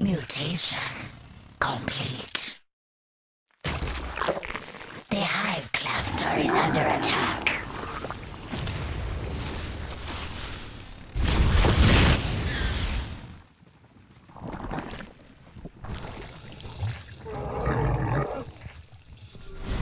Mutation complete. The hive cluster is under attack.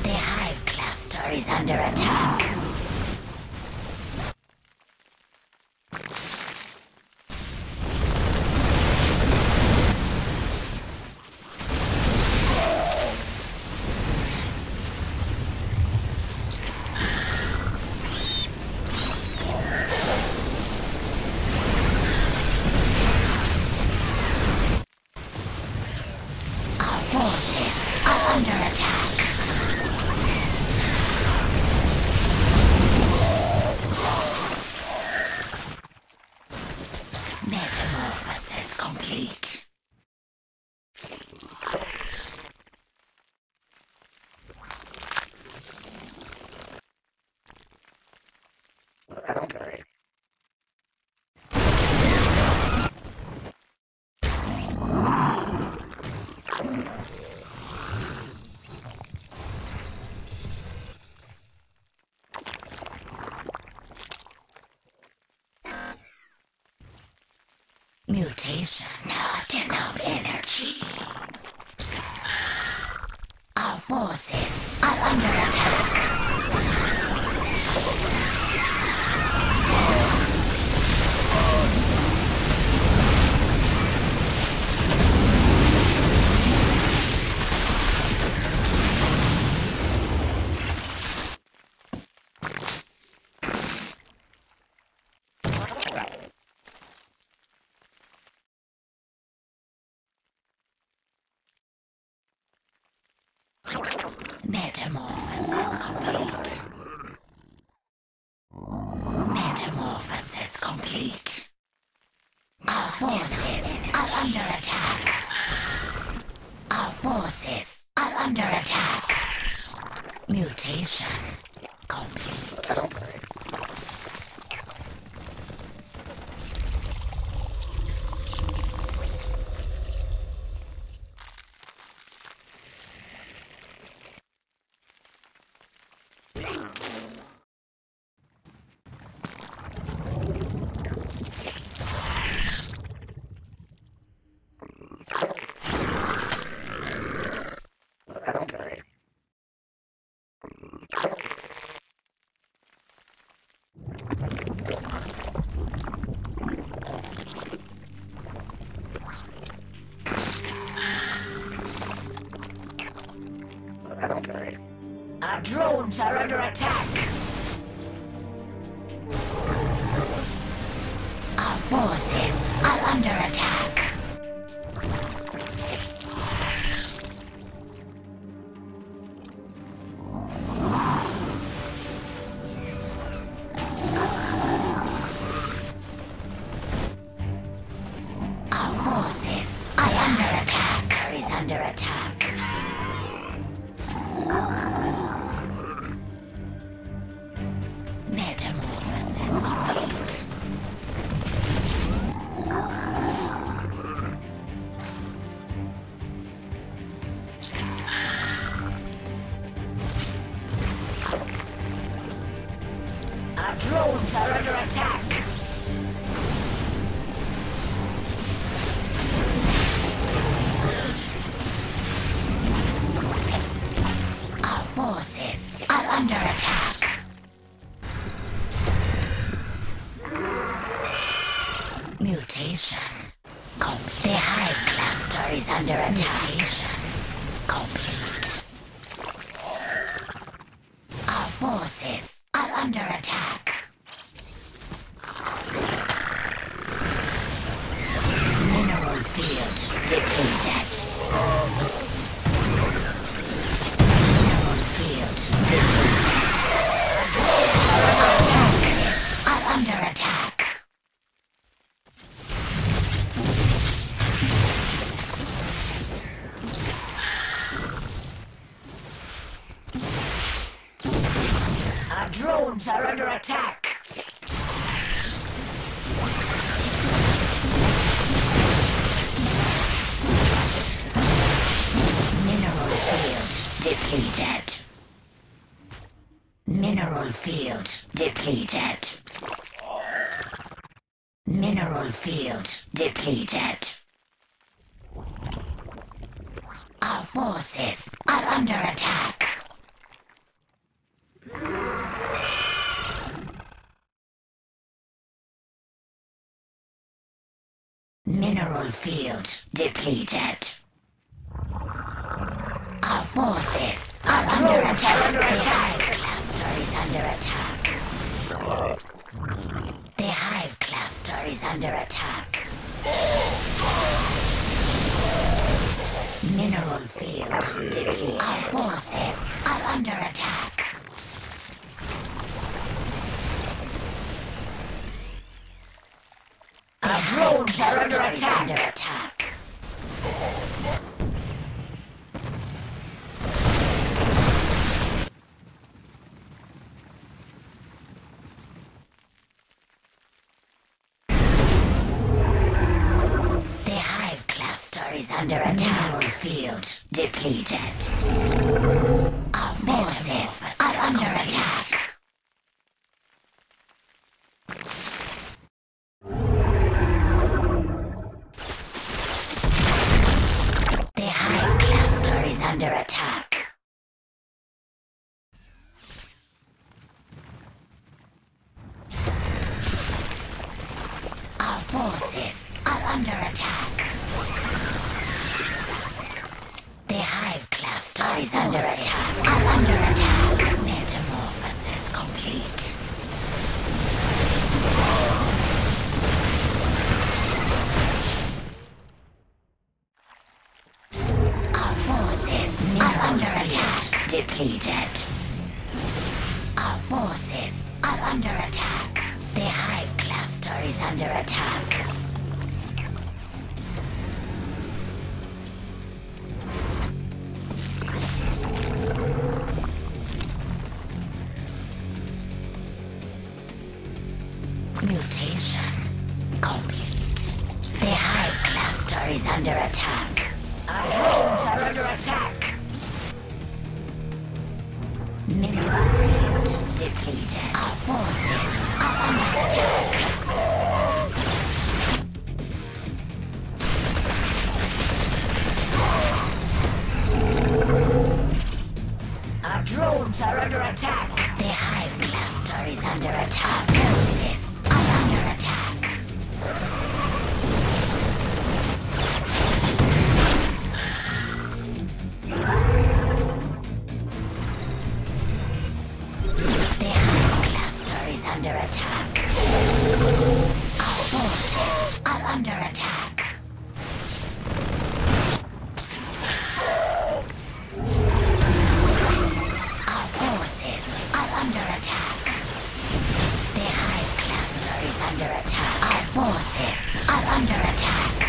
Metamorphosis complete. Mutation, not enough energy. Our forces are under attack. Metamorphosis complete. Metamorphosis complete. Our forces are under attack. Our forces are under attack. Mutation complete. Our drones are under attack. Our forces are under attack. Drones are under attack! Our forces are under attack! Mutation complete. The hive cluster is under attack. Mutation complete. Our forces are under attack. Field depleted. Field depleted. Our forces are under attack. Our drones are under attack. field depleted. Mineral field depleted. Mineral field depleted. Our forces are under attack. Mineral field depleted. Our forces are under attack. Cluster is under attack. The hive cluster is under attack. Mineral field depleted. Our forces are under attack. Our drones are under attack. The hive cluster is under attack. Mineral field depleted. Our forces are under attack. Forces are under attack. The hive cluster is under attack. Metamorphosis complete. Our forces are under attack. Depleted. Our forces are under attack. The hive cluster is under attack. Mutation complete. The hive cluster is under attack. Our drones are under attack. Mineral field depleted. Our forces are under attack. Our drones are under attack. The hive cluster is under attack. Forces are under attack. Under attack. Our forces are under attack. Our forces are under attack. The hive cluster is under attack. Our forces are under attack.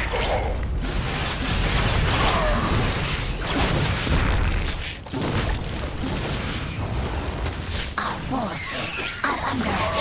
Forces are under attack.